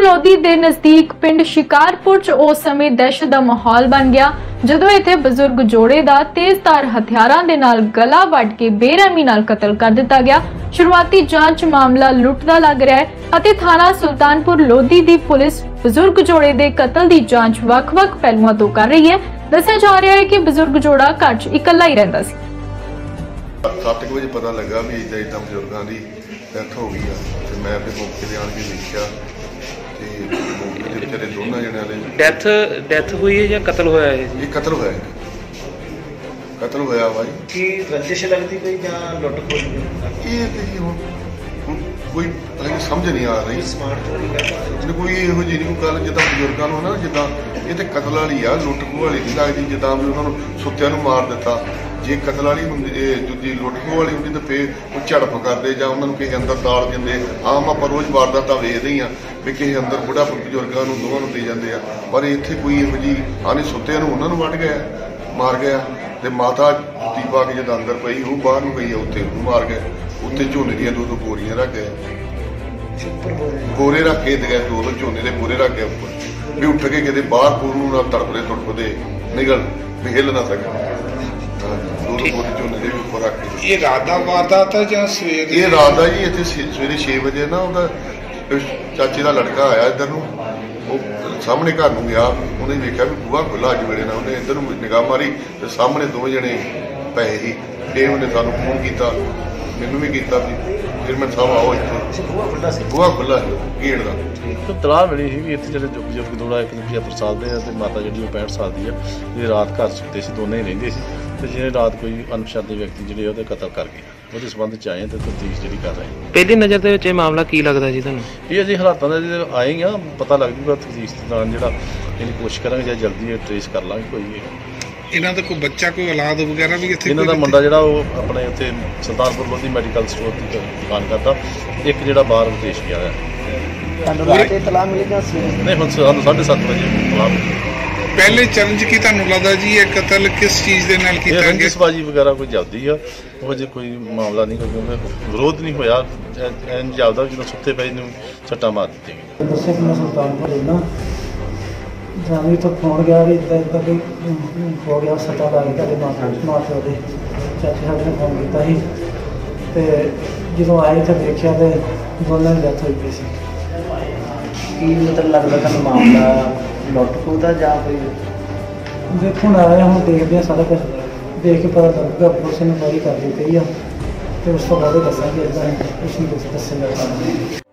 ਲੋਧੀ ਦੇ ਨਜ਼ਦੀਕ ਪਿੰਡ ਸ਼ਿਕਾਰਪੁਰ ਚ ਉਸ ਸਮੇਂ ਦਹਿਸ਼ਤ ਦਾ ਮਾਹੌਲ ਬਣ ਗਿਆ ਜਦੋਂ ਇੱਥੇ ਬਜ਼ੁਰਗ ਜੋੜੇ ਦਾ ਤੇਜ਼ਧਾਰ ਹਥਿਆਰਾਂ ਦੇ ਨਾਲ ਗਲਾ ਵੱਢ ਕੇ ਬੇਰਹਿਮੀ ਨਾਲ ਕਤਲ ਕਰ ਦਿੱਤਾ ਗਿਆ। ਸ਼ੁਰੂਆਤੀ ਜਾਂਚ ਮਾਮਲਾ ਲੁੱਟ ਦਾ ਲੱਗ ਰਿਹਾ ਹੈ ਅਤੇ ਥਾਣਾ ਸੁਲਤਾਨਪੁਰ ਲੋਧੀ ਦੀ ਪੁਲਿਸ ਬਜ਼ੁਰਗ ਜੋੜੇ ਦੇ ਕਤਲ ਦੀ ਜਾਂਚ ਵੱਖ-ਵੱਖ ਪਹਿਲੂਆਂ ਤੋਂ ਕਰ ਰਹੀ ਹੈ। ਦੱਸਿਆ ਜਾ ਰਿਹਾ ਹੈ ਕਿ ਬਜ਼ੁਰਗ ਜੋੜਾ ਘਰ 'ਚ ਇਕੱਲਾ ਹੀ ਰਹਿੰਦਾ ਸੀ। 7 ਵਜੇ ਪਤਾ ਲੱਗਾ ਵੀ ਇਦਾਂ ਬਜ਼ੁਰਗਾਂ ਦੀ ਡੈਥ ਹੋ ਗਈ ਆ ਤੇ ਮੈਂ ਆਪਣੇ ਮੌਕੇ ਤੇ ਆਣ ਕੇ ਦੇਖਿਆ ਤੇ ਮੌਕੇ ਤੇ ਦੋਨਾਂ ਜਣਿਆਂ ਦੇ ਡੈਥ ਹੋਈ ਹੈ ਜਾਂ ਕਤਲ ਹੋਇਆ ਹੈ? ਇਹ ਕਤਲ ਹੋਇਆ ਹੈ। ਕਤਲ ਹੋਇਆ ਭਾਈ ਕੀ ਰੰਜਿਸ਼ ਲੱਗਦੀ ਪਈ ਜਾਂ ਲੁੱਟ ਖੋਹ? ਇਹ ਤੇ ਕੋਈ ਸਮਝ ਨਹੀਂ ਆ ਰਹੀ। ਸਮਾਰਟ ਚੋਰੀ ਕਰਦਾ ਕੋਈ ਇਹੋ ਜਿਹੀ ਨਹੀਂ ਗੱਲ ਜਿੱਦਾਂ ਬਜ਼ੁਰਗਾਂ ਨੂੰ ਨਾ ਜਿੱਦਾਂ ਇਹ ਤੇ ਕਤਲ ਵਾਲੀ ਆ, ਲੁੱਟ ਖੋਹ ਵਾਲੀ ਨਹੀਂ ਲੱਗਦੀ। ਜਿੱਦਾਂ ਵੀ ਉਹਨਾਂ ਨੂੰ ਸੁੱਤਿਆਂ ਨੂੰ ਮਾਰ ਦਿੱਤਾ, ਜੇ ਕਤਲ ਵਾਲੀ ਹੁੰਦੀ ਦੂਜੀ ਲੁੱਟ ਖੋਹ ਵਾਲੀ ਹੁੰਦੀ ਤਾਂ ਫਿਰ ਉਹ ਝੜਪ ਕਰਦੇ ਜਾਂ ਉਹਨਾਂ ਨੂੰ ਕਿਸੇ ਅੰਦਰ ਦਾਲ ਦਿੰਦੇ। ਆਮ ਆਪਾਂ ਰੋਜ਼ ਵਾਰਦਾਤਾਂ ਵੇਖਦੇ ਹੀ ਹਾਂ ਵੀ ਕਿਸੇ ਅੰਦਰ ਬੁਢਾ ਬਜ਼ੁਰਗਾਂ ਨੂੰ ਦੋਵਾਂ ਨੂੰ ਦੇ ਜਾਂਦੇ ਆ, ਪਰ ਇੱਥੇ ਕੋਈ ਇਹੋ ਜਿਹੀ ਆਨੇ ਸੁੱਤਿਆਂ ਨੂੰ ਉਹਨਾਂ ਨੂੰ ਵੱਢ ਗਿਆ, ਮਾਰ ਗਿਆ ਤੇ ਮਾਤਾ ਦੀਪਾ ਕੇ ਜਦੋਂ ਅੰਦਰ ਪਈ ਉਹ ਬਾਹਰ ਨੂੰ ਗਈ ਆ, ਉੱਥੇ ਉਹਨੂੰ ਮਾਰ ਗਿਆ। ਉੱਥੇ ਝੋਨੇ ਦੀਆਂ 2-2 ਬੋਰੀਆਂ ਰੱਖ ਗਏ, ਬੋਰੇ ਰੱਖ ਕੇ ਗਏ, 2-2 ਝੋਨੇ ਦੇ ਬੋਰੇ ਰੱਖ ਗਏ ਉੱਪਰ ਵੀ ਉੱਠ ਕੇ ਕਿਤੇ ਬਾਹਰ ਬੋਰ ਨੂੰ ਨਾ ਤੜਪਦੇ ਤੁੜਪਦੇ ਨਿਕਲ ਵੀ ਹਿੱਲ ਨਾ ਸਕਣ। 2-2 ਝੋਨੇ ਦੇ ਵੀ ਉੱਪਰ ਰੱਖ ਕੇ ਇਹ ਰਾਤ ਦਾ ਵਾਰਦਾਤ ਹੈ ਜਾਂ ਸਵੇਰ? ਇਹ ਰਾਤ ਦਾ ਜੀ। ਇੱਥੇ ਸਵੇਰੇ 6 ਵਜੇ ਨਾ ਉਹਦਾ ਚਾਚੇ ਦਾ ਲੜਕਾ ਆਇਆ ਇੱਧਰ ਨੂੰ, ਉਹ ਸਾਹਮਣੇ ਘਰ ਨੂੰ ਗਿਆ, ਉਹਨੇ ਵੇਖਿਆ ਵੀ ਬੂਹਾ ਖੁੱਲ੍ਹਾ ਅੱਜ ਵੇਲੇ ਨਾਲ, ਉਹਨੇ ਇੱਧਰ ਨੂੰ ਨਿਗਾਹ ਮਾਰੀ ਤੇ ਸਾਹਮਣੇ ਦੋਵੇਂ ਜਣੇ ਪਏ ਸੀ। ਫਿਰ ਉਹਨੇ ਸਾਨੂੰ ਫੋਨ ਕੀਤਾ, ਮੈਨੂੰ ਵੀ ਕੀਤਾ ਵੀ ਫਿਰ ਮੈਂ ਸਾਹਿਬ ਆਓ ਇੱਥੇ ਬੂਹਾ ਖੁੱਲ੍ਹਾ ਸੀ ਗੇਟ ਦਾ। ਤਲਾਹ ਮਿਲੀ ਸੀ ਵੀ ਇੱਥੇ ਜਿਹੜੇ ਬਜ਼ੁਰਗ ਜੋੜਾ ਇੱਕ 75 ਸਾਲ ਦੇ ਅਤੇ ਮਾਤਾ ਜਿਹੜੀ ਉਹ 65 ਸਾਲ ਦੀ ਆ, ਜਿਹੜੇ ਰਾਤ ਘਰ ਸੁੱਤੇ ਸੀ, ਦੋਨੇ ਹੀ ਰਹਿੰਦੇ ਸੀ ਅਤੇ ਜਿਹੜੇ ਰਾਤ ਕੋਈ ਅਣਪਛਾਤੇ ਵਿਅਕਤੀ ਜਿਹੜੇ ਉਹਦੇ ਕਤਲ ਕਰ ਗਏ, ਉਹਦੇ ਸੰਬੰਧ 'ਚ ਆਏ ਅਤੇ ਤਫਤੀਸ਼ ਜਿਹੜੀ ਕਰ ਰਹੇ। ਪਹਿਲੀ ਨਜ਼ਰ ਦੇ ਵਿੱਚ ਇਹ ਮਾਮਲਾ ਕੀ ਲੱਗਦਾ ਜੀ ਤੁਹਾਨੂੰ? ਇਹ ਅਸੀਂ ਹਾਲਾਤਾਂ ਦਾ ਜਦੋਂ ਆਏ ਹਾਂ ਪਤਾ ਲੱਗ ਜੂਗਾ, ਤਫਤੀਸ਼ ਦੇ ਦੌਰਾਨ ਜਿਹੜਾ ਇਹਦੀ ਕੋਸ਼ਿਸ਼ ਕਰਾਂਗੇ ਜਾਂ ਜਲਦੀ ਟਰੇਸ ਕਰ ਲਾਂਗੇ। ਕੋਈ ਇਹਨਾਂ ਦਾ ਕੋਈ ਬੱਚਾ ਕੋਈ ਔਲਾਦ ਵਗੈਰਾ ਵੀ ਇੱਥੇ? ਇਹਨਾਂ ਦਾ ਮੁੰਡਾ ਜਿਹੜਾ ਉਹ ਆਪਣੇ ਉੱਥੇ ਸੁਲਤਾਨਪੁਰ ਲੋਧੀ ਮੈਡੀਕਲ ਸਟੋਰ ਦੀ ਦੁਕਾਨ ਕਰਦਾ, ਇੱਕ ਜਿਹੜਾ ਬਾਹਰ ਵਿਦੇਸ਼ ਗਿਆ ਹੋਇਆ। ਤਲਾਹ ਮਿਲੀ ਜਾਂ ਨਹੀਂ ਹੁਣ ਸਾਨੂੰ 7:30 ਵਜੇ ਤਲਾਹ ਮਿਲੀ। ਪਹਿਲੇ ਚਰਨ 'ਚ ਕੀ ਤੁਹਾਨੂੰ ਲੱਗਦਾ ਜੀ ਇਹ ਕਤਲ ਕਿਸ ਚੀਜ਼ ਦੇ ਨਾਲ ਕੀਤਾ ਗਿਆ? ਰੰਜਿਸ਼ਬਾਜੀ ਵਗੈਰਾ ਕੋਈ ਜਲਦੀ ਆ, ਉਹ ਜੇ ਕੋਈ ਮਾਮਲਾ ਨਹੀਂ, ਕਿਉਂਕਿ ਵਿਰੋਧ ਨਹੀਂ ਹੋਇਆ ਜਲਦਾ ਜਦੋਂ ਸੁੱਤੇ ਪਏ ਨੂੰ ਸੱਟਾਂ ਮਾਰ ਦਿੱਤੀਆਂ। ਦੱਸਿਆ ਕਿ ਮੈਂ ਸੁਲਤਾਨਪੁਰ ਰਹਿਣਾ, ਜਾਨੀ ਤੋਂ ਫੋਨ ਗਿਆ ਵੀ ਇੱਦਾਂ ਇੱਦਾਂ ਕੋਈ ਹੋ ਗਿਆ, ਸੱਟਾਂ ਲੱਗ ਗਈਆਂ ਮਾਂ ਪਿਓ ਦੇ। ਚਾਚੇ ਸਾਡੇ ਨੇ ਫੋਨ ਕੀਤਾ ਸੀ ਅਤੇ ਜਦੋਂ ਆਏ ਤਾਂ ਦੇਖਿਆ ਤਾਂ ਦੋਨਾਂ ਦੀ ਡੈਥ ਹੋਈ ਪਈ ਸੀ। ਕੀ ਮਤਲਬ ਲੱਗਦਾ ਤੁਹਾਨੂੰ ਮਾਮਲਾ ਲੁੱਟ ਖੋਹ ਦਾ ਜਾਂ ਕੋਈ? ਦੇਖੋ ਨਾ ਆਇਆ, ਹੁਣ ਦੇਖਦੇ ਹਾਂ, ਸਾਰਾ ਕੁਛ ਦੇਖ ਕੇ ਪਤਾ ਲੱਗੂਗਾ। ਪੁਲਿਸ ਇਨਕੁਆਇਰੀ ਕਰਦੀ ਪਈ ਆ ਅਤੇ ਉਸ ਤੋਂ ਬਾਅਦ ਦੱਸਾਂਗੇ। ਇੱਦਾਂ ਕੁਛ ਨਹੀਂ ਦੱਸਿਆ।